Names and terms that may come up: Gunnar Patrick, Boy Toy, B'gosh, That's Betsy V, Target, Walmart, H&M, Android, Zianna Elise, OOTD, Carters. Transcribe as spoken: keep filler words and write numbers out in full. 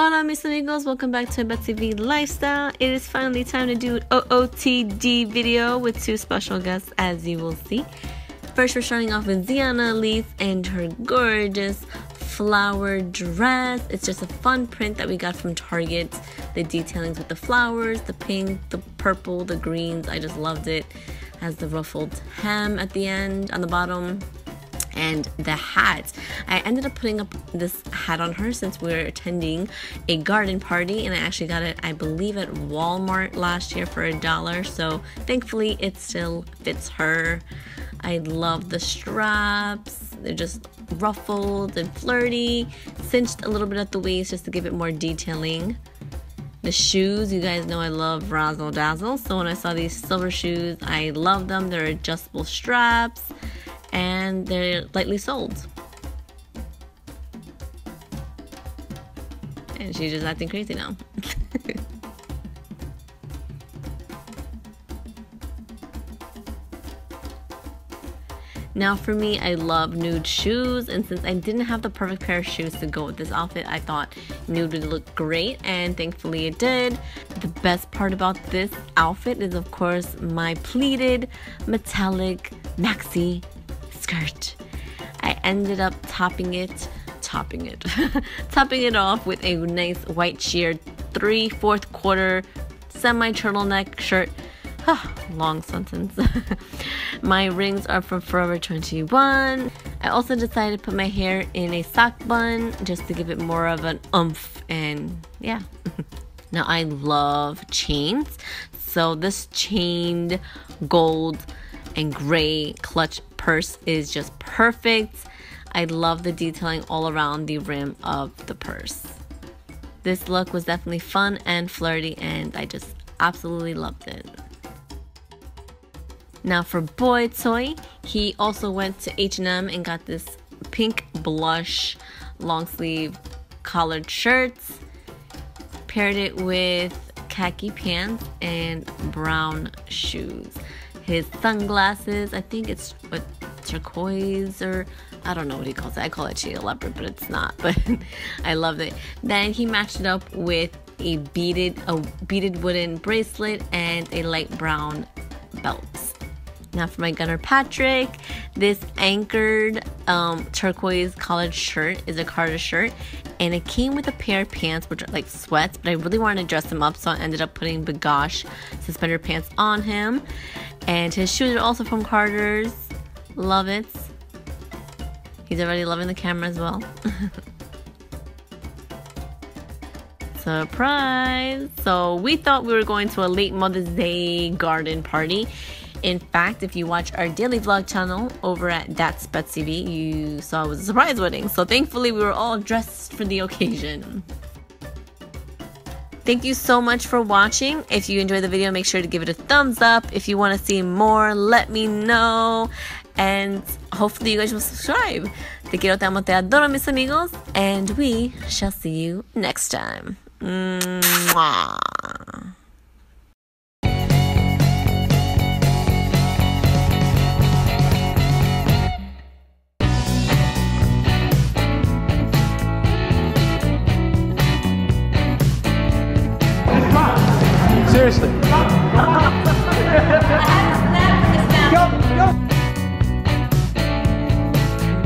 Hola mis amigos, welcome back to Betsy V Lifestyle. It is finally time to do an O O T D video with two special guests, as you will see. First, we're starting off with Zianna Elise and her gorgeous flower dress. It's just a fun print that we got from Target. The detailings with the flowers, the pink, the purple, the greens, I just loved it. Has the ruffled hem at the end, on the bottom. And the hat. I ended up putting up this hat on her since we were attending a garden party, and I actually got it, I believe, at Walmart last year for a dollar, so thankfully it still fits her. I love the straps. They're just ruffled and flirty, cinched a little bit at the waist just to give it more detailing. The shoes, you guys know I love razzle dazzle, so when I saw these silver shoes, I love them. They're adjustable straps, and they're lightly sold. And she's just acting crazy now. Now for me, I love nude shoes, and since I didn't have the perfect pair of shoes to go with this outfit, I thought nude would look great, and thankfully it did. The best part about this outfit is, of course, my pleated metallic maxi skirt. I ended up topping it, topping it, topping it off with a nice white sheer three-fourth quarter semi-turtleneck shirt. Long sentence. My rings are from Forever twenty-one. I also decided to put my hair in a sock bun just to give it more of an oomph, and yeah. Now I love chains, so this chained gold and gray clutch purse is just perfect. I love the detailing all around the rim of the purse. This look was definitely fun and flirty, and I just absolutely loved it. Now for Boy Toy, he also went to H and M and got this pink blush long sleeve collared shirt, paired it with khaki pants and brown shoes. His sunglasses, I think it's what, turquoise, or I don't know what he calls it. I call it cheetah leopard, but it's not. But I love it. Then he matched it up with a beaded, a beaded wooden bracelet and a light brown belt. Now for my Gunnar Patrick, this anchored um, turquoise collared shirt is a Carters shirt, and it came with a pair of pants which are like sweats, but I really wanted to dress him up, so I ended up putting B'gosh suspender pants on him. And his shoes are also from Carters. Love it. He's already loving the camera as well. Surprise! So we thought we were going to a late Mother's Day garden party. In fact, if you watch our daily vlog channel over at That's Betsy V, you saw it was a surprise wedding. So thankfully, we were all dressed for the occasion. Thank you so much for watching. If you enjoyed the video, make sure to give it a thumbs up. If you want to see more, let me know. And hopefully you guys will subscribe. Te quiero, te amo, te adoro, mis amigos. And we shall see you next time. Mwah. Seriously.